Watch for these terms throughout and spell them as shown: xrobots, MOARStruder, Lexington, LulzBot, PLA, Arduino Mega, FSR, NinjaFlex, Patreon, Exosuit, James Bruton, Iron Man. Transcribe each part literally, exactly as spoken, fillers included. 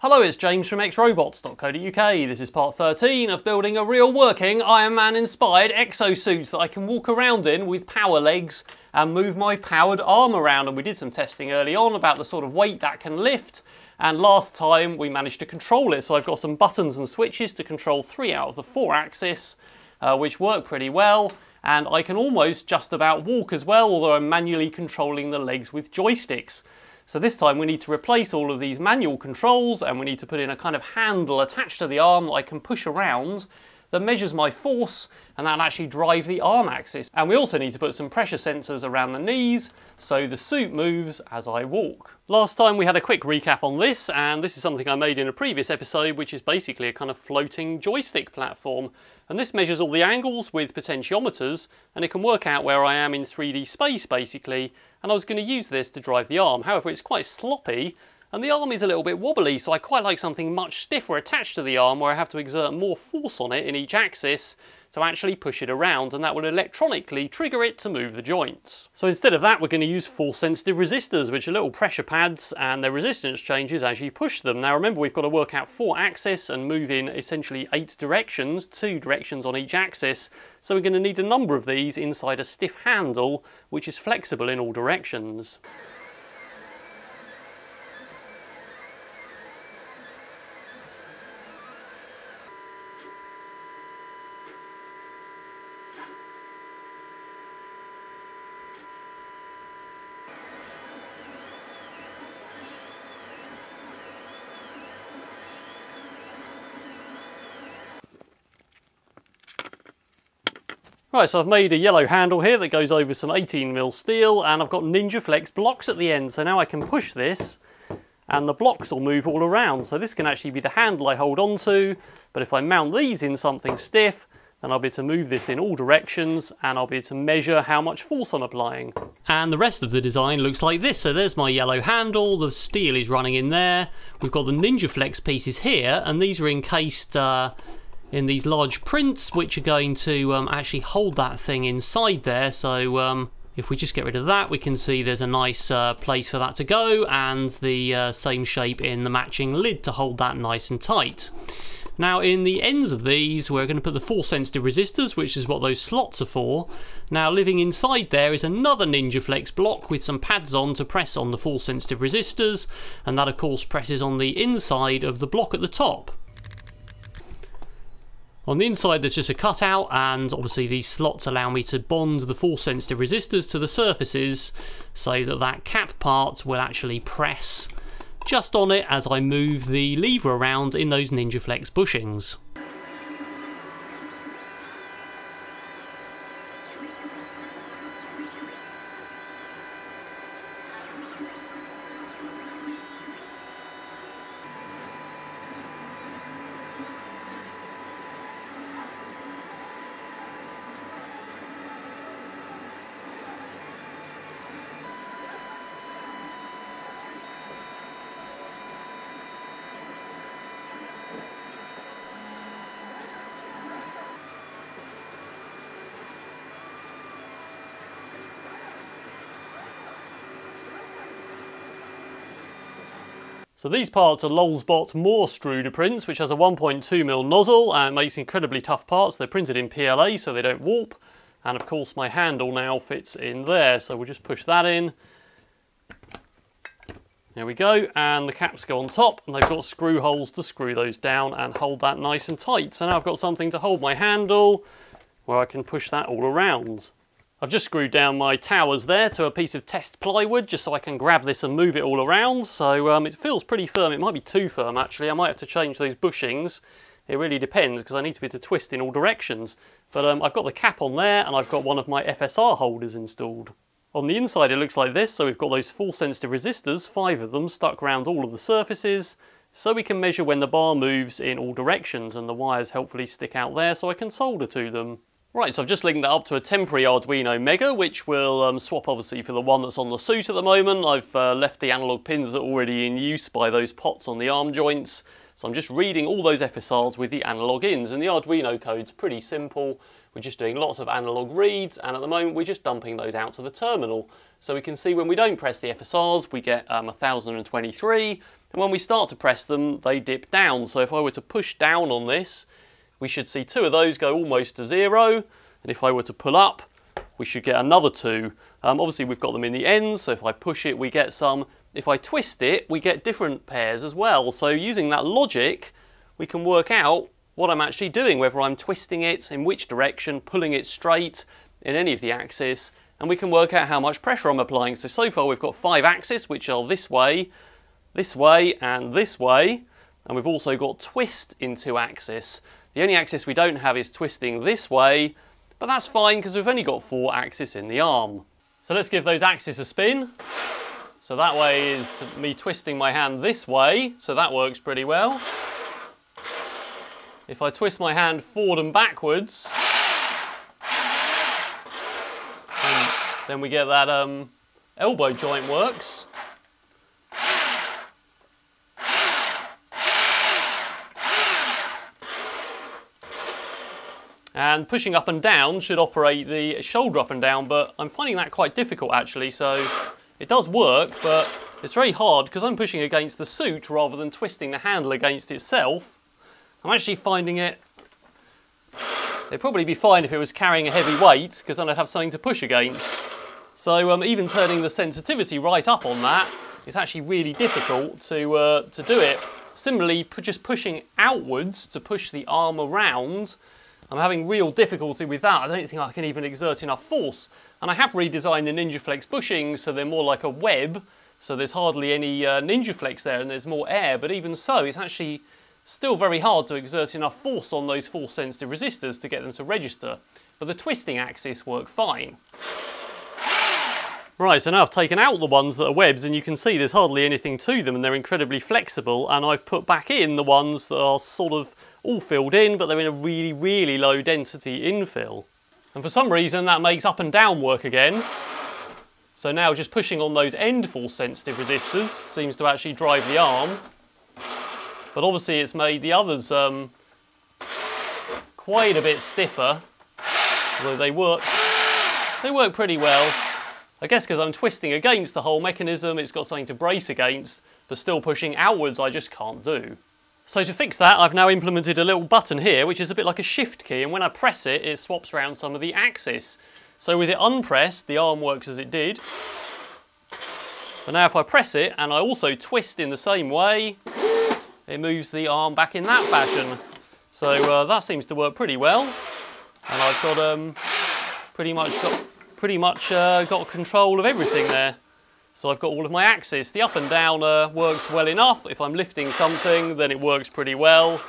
Hello, it's James from x robots dot co dot U K. This is part thirteen of building a real working Iron Man inspired exosuit that I can walk around in with power legs and move my powered arm around. And we did some testing early on about the sort of weight that can lift. And last time we managed to control it. So I've got some buttons and switches to control three out of the four axis, uh, which work pretty well. And I can almost just about walk as well, although I'm manually controlling the legs with joysticks. So this time we need to replace all of these manual controls and we need to put in a kind of handle attached to the arm that I can push around that measures my force and that'll actually drive the arm axis. And we also need to put some pressure sensors around the knees so the suit moves as I walk. Last time we had a quick recap on this, and this is something I made in a previous episode, which is basically a kind of floating joystick platform. And this measures all the angles with potentiometers and it can work out where I am in three D space basically. And I was going to use this to drive the arm. However, it's quite sloppy and the arm is a little bit wobbly, so I quite like something much stiffer attached to the arm where I have to exert more force on it in each axis to actually push it around, and that will electronically trigger it to move the joints. So instead of that, we're going to use force sensitive resistors, which are little pressure pads, and their resistance changes as you push them. Now remember, we've got to work out four axes and move in essentially eight directions, two directions on each axis. So we're going to need a number of these inside a stiff handle, which is flexible in all directions. Right, so I've made a yellow handle here that goes over some eighteen mil steel, and I've got NinjaFlex blocks at the end, so now I can push this and the blocks will move all around. So this can actually be the handle I hold on to, but if I mount these in something stiff, then I'll be able to move this in all directions and I'll be able to measure how much force I'm applying. And the rest of the design looks like this. So there's my yellow handle, the steel is running in there. We've got the NinjaFlex pieces here, and these are encased uh, in these large prints which are going to um, actually hold that thing inside there. So um, if we just get rid of that, we can see there's a nice uh, place for that to go, and the uh, same shape in the matching lid to hold that nice and tight. Now in the ends of these, we're going to put the force sensitive resistors, which is what those slots are for. Now living inside there is another NinjaFlex block with some pads on to press on the force sensitive resistors, and that of course presses on the inside of the block at the top. On the inside there's just a cutout, and obviously these slots allow me to bond the force sensitive resistors to the surfaces so that that cap part will actually press just on it as I move the lever around in those NinjaFlex bushings. So these parts are LulzBot MOARStruder prints, which has a one point two mil nozzle and makes incredibly tough parts. They're printed in P L A so they don't warp. And of course my handle now fits in there. So we'll just push that in. There we go. And the caps go on top, and they've got screw holes to screw those down and hold that nice and tight. So now I've got something to hold my handle where I can push that all around. I've just screwed down my towers there to a piece of test plywood just so I can grab this and move it all around. So um, it feels pretty firm. It might be too firm actually. I might have to change those bushings. It really depends because I need to be able to twist in all directions. But um, I've got the cap on there, and I've got one of my F S R holders installed. On the inside it looks like this. So we've got those force sensitive resistors, five of them stuck around all of the surfaces, so we can measure when the bar moves in all directions, and the wires helpfully stick out there so I can solder to them. Right, so I've just linked that up to a temporary Arduino Mega, which will um, swap obviously for the one that's on the suit at the moment. I've uh, left the analog pins that are already in use by those pots on the arm joints. So I'm just reading all those F S Rs with the analog ins, and the Arduino code's pretty simple. We're just doing lots of analog reads, and at the moment we're just dumping those out to the terminal. So we can see when we don't press the F S Rs, we get um, one thousand twenty-three. And when we start to press them, they dip down. So if I were to push down on this, we should see two of those go almost to zero. And if I were to pull up, we should get another two. Um, obviously, we've got them in the ends, so if I push it, we get some. If I twist it, we get different pairs as well. So using that logic, we can work out what I'm actually doing, whether I'm twisting it, in which direction, pulling it straight, in any of the axes, and we can work out how much pressure I'm applying. So, so far we've got five axes, which are this way, this way, and this way, and we've also got twist in two axes. The only axis we don't have is twisting this way, but that's fine because we've only got four axes in the arm. So let's give those axes a spin. So that way is me twisting my hand this way, so that works pretty well. If I twist my hand forward and backwards, and then we get that um, elbow joint works. And pushing up and down should operate the shoulder up and down, but I'm finding that quite difficult actually, so it does work, but it's very hard because I'm pushing against the suit rather than twisting the handle against itself. I'm actually finding it, it'd probably be fine if it was carrying a heavy weight because then I'd have something to push against. So um, even turning the sensitivity right up on that, it's actually really difficult to, uh, to do it. Similarly, just pushing outwards to push the arm around, I'm having real difficulty with that. I don't think I can even exert enough force. And I have redesigned the NinjaFlex bushings so they're more like a web, so there's hardly any uh, NinjaFlex there and there's more air, but even so, it's actually still very hard to exert enough force on those force-sensitive resistors to get them to register, but the twisting axis work fine. Right, so now I've taken out the ones that are webs, and you can see there's hardly anything to them, and they're incredibly flexible, and I've put back in the ones that are sort of all filled in, but they're in a really, really low density infill. And for some reason, that makes up and down work again. So now just pushing on those end force-sensitive resistors seems to actually drive the arm. But obviously it's made the others um, quite a bit stiffer, although they work, they work pretty well. I guess because I'm twisting against the whole mechanism, it's got something to brace against, but still pushing outwards I just can't do. So to fix that, I've now implemented a little button here, which is a bit like a shift key, and when I press it, it swaps around some of the axis. So with it unpressed, the arm works as it did. But now if I press it, and I also twist in the same way, it moves the arm back in that fashion. So uh, that seems to work pretty well. And I've got um, pretty much, got, pretty much uh, got control of everything there. So I've got all of my axes. The up and down uh, works well enough. If I'm lifting something, then it works pretty well.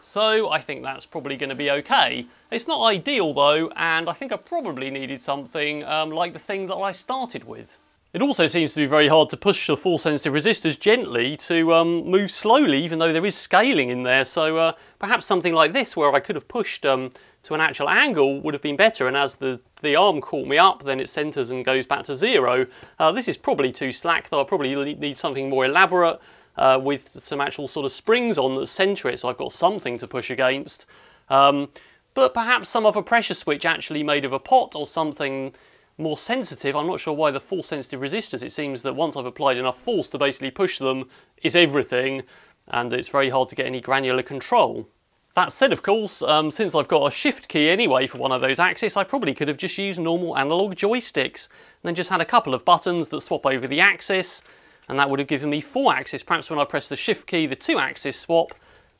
So I think that's probably gonna be okay. It's not ideal though, and I think I probably needed something um, like the thing that I started with. It also seems to be very hard to push the force-sensitive resistors gently to um, move slowly, even though there is scaling in there. So uh, perhaps something like this, where I could have pushed um, to an actual angle, would have been better. And as the, the arm caught me up, then it centers and goes back to zero. Uh, this is probably too slack, though. I probably need something more elaborate uh, with some actual sort of springs on that center it, so I've got something to push against. Um, but perhaps some other pressure switch actually made of a pot or something more sensitive. I'm not sure why the force sensitive resistors, it seems that once I've applied enough force to basically push them is everything, and it's very hard to get any granular control. That said, of course, um, since I've got a shift key anyway for one of those axes, I probably could have just used normal analog joysticks and then just had a couple of buttons that swap over the axis, and that would have given me four axes. Perhaps when I press the shift key, the two axes swap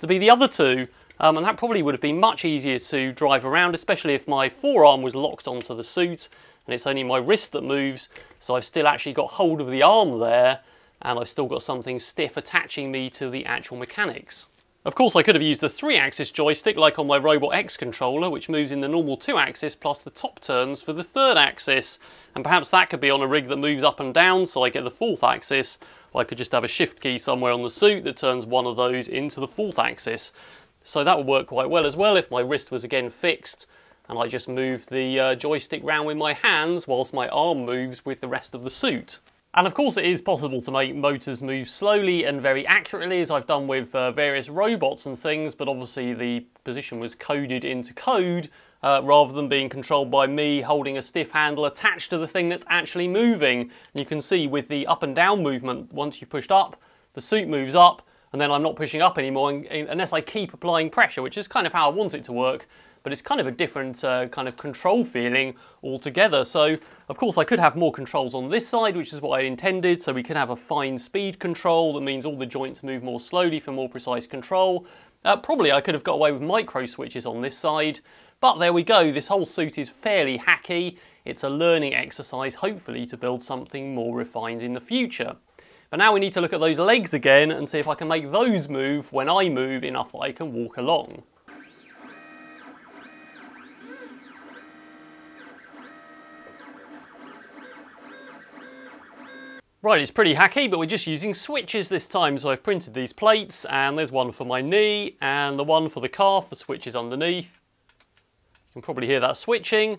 to be the other two, um, and that probably would have been much easier to drive around, especially if my forearm was locked onto the suit. And it's only my wrist that moves, so I've still actually got hold of the arm there, and I've still got something stiff attaching me to the actual mechanics. Of course, I could have used the three-axis joystick like on my Robot X controller, which moves in the normal two-axis plus the top turns for the third axis, and perhaps that could be on a rig that moves up and down, so I get the fourth axis, or I could just have a shift key somewhere on the suit that turns one of those into the fourth axis. So that would work quite well as well if my wrist was again fixed, and I just move the uh, joystick round with my hands whilst my arm moves with the rest of the suit. And of course it is possible to make motors move slowly and very accurately, as I've done with uh, various robots and things, but obviously the position was coded into code uh, rather than being controlled by me holding a stiff handle attached to the thing that's actually moving. And you can see with the up and down movement, once you've pushed up, the suit moves up, and then I'm not pushing up anymore unless I keep applying pressure, which is kind of how I want it to work, but it's kind of a different uh, kind of control feeling altogether. So of course I could have more controls on this side, which is what I intended, so we could have a fine speed control that means all the joints move more slowly for more precise control. Uh, probably I could have got away with micro switches on this side, but there we go, this whole suit is fairly hacky. It's a learning exercise, hopefully, to build something more refined in the future. But now we need to look at those legs again and see if I can make those move when I move enough that I can walk along. Right, it's pretty hacky, but we're just using switches this time. So I've printed these plates, and there's one for my knee and the one for the calf. The switch is underneath. You can probably hear that switching.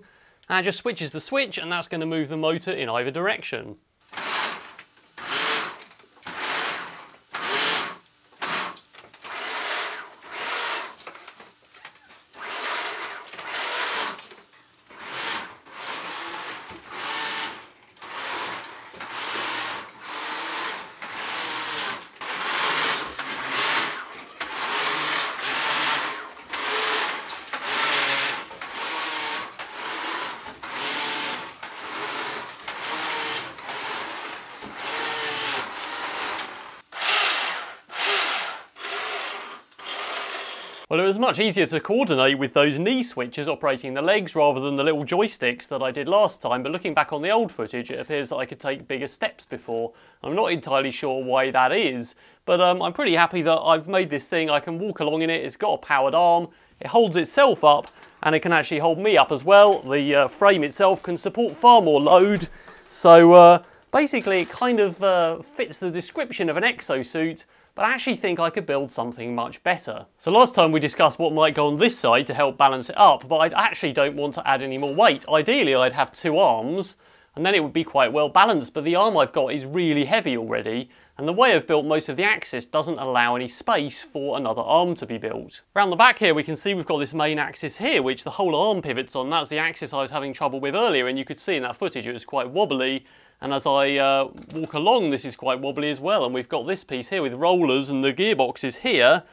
And it just switches the switch, and that's going to move the motor in either direction. Well, it was much easier to coordinate with those knee switches operating the legs rather than the little joysticks that I did last time, but looking back on the old footage, it appears that I could take bigger steps before. I'm not entirely sure why that is, but um, I'm pretty happy that I've made this thing. I can walk along in it, it's got a powered arm, it holds itself up, and it can actually hold me up as well. The uh, frame itself can support far more load, so uh, basically it kind of uh, fits the description of an exosuit, but I actually think I could build something much better. So last time we discussed what might go on this side to help balance it up, but I actually don't want to add any more weight. Ideally, I'd have two arms, and then it would be quite well balanced, but the arm I've got is really heavy already, and the way I've built most of the axis doesn't allow any space for another arm to be built. Around the back here, we can see we've got this main axis here, which the whole arm pivots on. That's the axis I was having trouble with earlier, and you could see in that footage it was quite wobbly. And as I uh, walk along, this is quite wobbly as well, and we've got this piece here with rollers and the gearboxes here,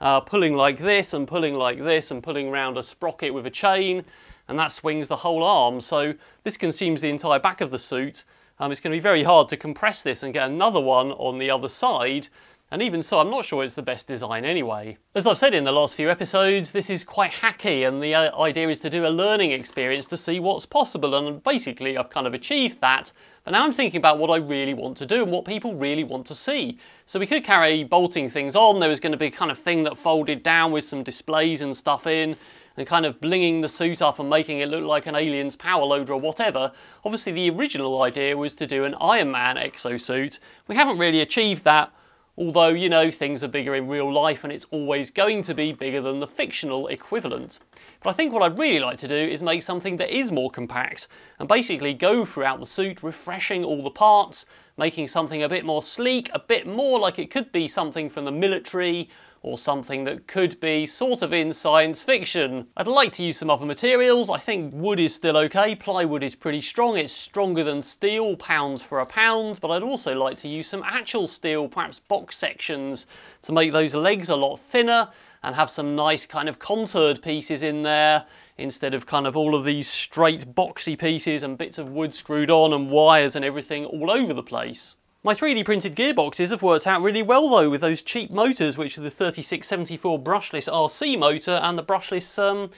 uh, pulling like this and pulling like this and pulling around a sprocket with a chain, and that swings the whole arm. So this consumes the entire back of the suit. Um, it's going to be very hard to compress this and get another one on the other side. And even so, I'm not sure it's the best design anyway. As I've said in the last few episodes, this is quite hacky, and the uh, idea is to do a learning experience to see what's possible, and basically I've kind of achieved that. But now I'm thinking about what I really want to do and what people really want to see. So we could carry bolting things on. There was going to be a kind of thing that folded down with some displays and stuff in, and kind of blinging the suit up and making it look like an alien's power loader or whatever. Obviously the original idea was to do an Iron Man exosuit. We haven't really achieved that, although, you know, things are bigger in real life and it's always going to be bigger than the fictional equivalent. But I think what I'd really like to do is make something that is more compact and basically go throughout the suit, refreshing all the parts, making something a bit more sleek, a bit more like it could be something from the military or something that could be sort of in science fiction. I'd like to use some other materials. I think wood is still okay. Plywood is pretty strong. It's stronger than steel, pound for a pound, but I'd also like to use some actual steel, perhaps box sections, to make those legs a lot thinner and have some nice kind of contoured pieces in there instead of kind of all of these straight boxy pieces and bits of wood screwed on and wires and everything all over the place. My three D printed gearboxes have worked out really well though with those cheap motors, which are the thirty-six seventy-four brushless R C motor and the brushless um,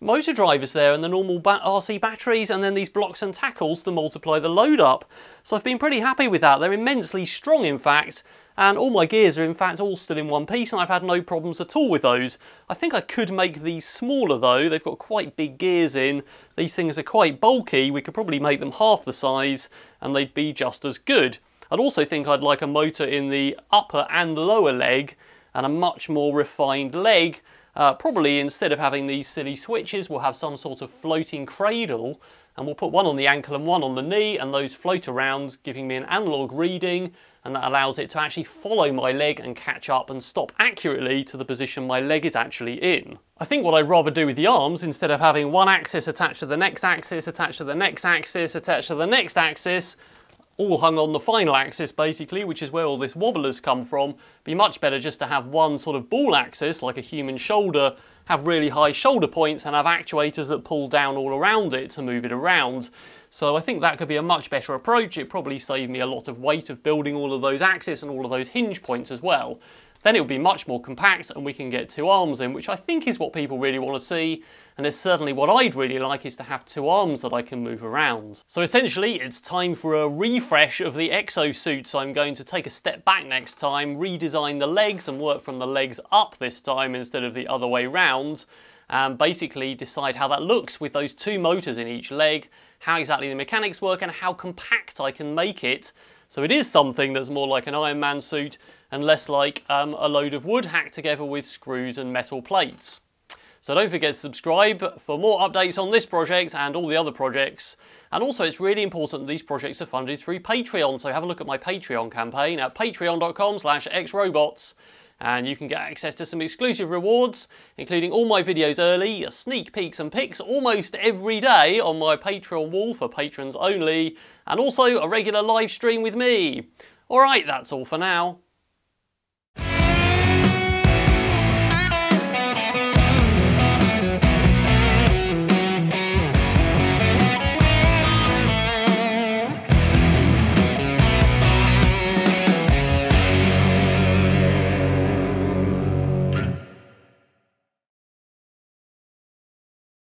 motor drivers there, and the normal ba R C batteries, and then these blocks and tackles to multiply the load up. So I've been pretty happy with that. They're immensely strong in fact, and all my gears are in fact all still in one piece, and I've had no problems at all with those. I think I could make these smaller though. They've got quite big gears in. These things are quite bulky. We could probably make them half the size and they'd be just as good. I'd also think I'd like a motor in the upper and lower leg, and a much more refined leg. Uh, probably instead of having these silly switches, we'll have some sort of floating cradle, and we'll put one on the ankle and one on the knee, and those float around, giving me an analog reading, and that allows it to actually follow my leg and catch up and stop accurately to the position my leg is actually in. I think what I'd rather do with the arms, instead of having one axis attached to the next axis, attached to the next axis, attached to the next axis, all hung on the final axis basically, which is where all this wobbler's come from. Be much better just to have one sort of ball axis like a human shoulder, have really high shoulder points and have actuators that pull down all around it to move it around. So I think that could be a much better approach. It probably saved me a lot of weight of building all of those axes and all of those hinge points as well. Then it would be much more compact and we can get two arms in, which I think is what people really want to see. And it's certainly what I'd really like, is to have two arms that I can move around. So essentially it's time for a refresh of the exosuit. So I'm going to take a step back next time, redesign the legs and work from the legs up this time instead of the other way round. And basically decide how that looks with those two motors in each leg, how exactly the mechanics work and how compact I can make it. So it is something that's more like an Iron Man suit and less like um, a load of wood hacked together with screws and metal plates. So don't forget to subscribe for more updates on this project and all the other projects. And also it's really important that these projects are funded through Patreon. So have a look at my Patreon campaign at patreon dot com slash x robots. And you can get access to some exclusive rewards, including all my videos early, sneak peeks and pics almost every day on my Patreon wall for patrons only, and also a regular live stream with me. All right, that's all for now.